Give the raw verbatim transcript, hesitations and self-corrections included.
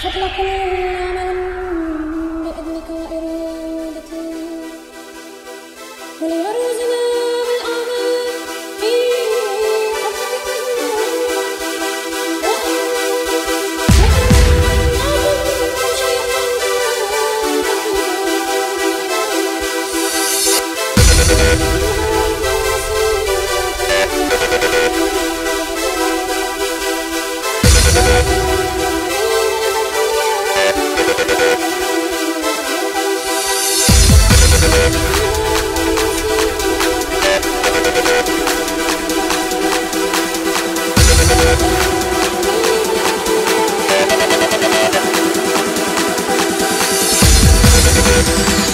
We